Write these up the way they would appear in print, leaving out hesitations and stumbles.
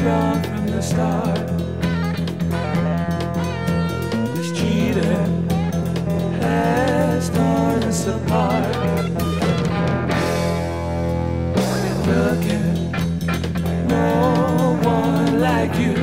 was wrong from the start. This cheater has torn us apart. Been looking no one like you.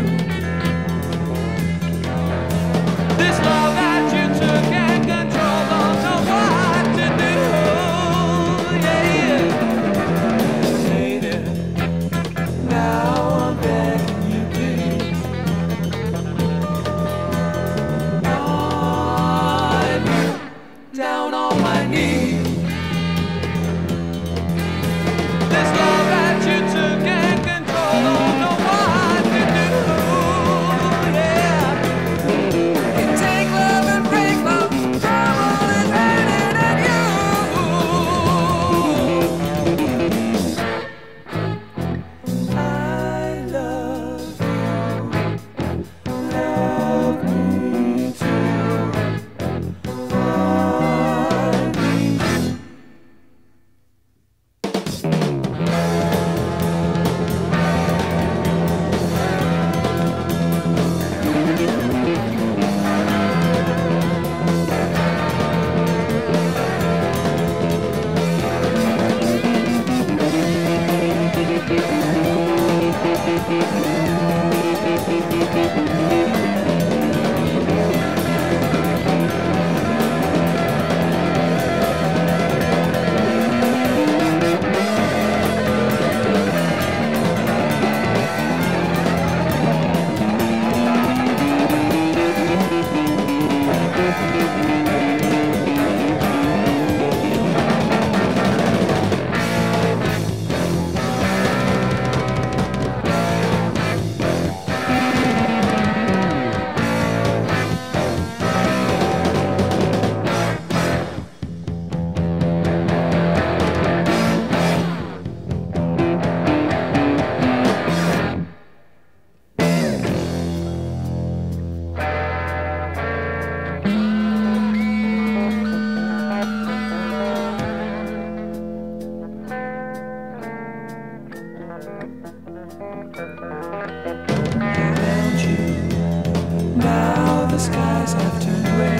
Skies have turned gray.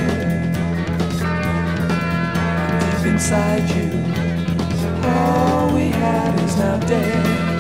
Deep inside you, all we have is now day.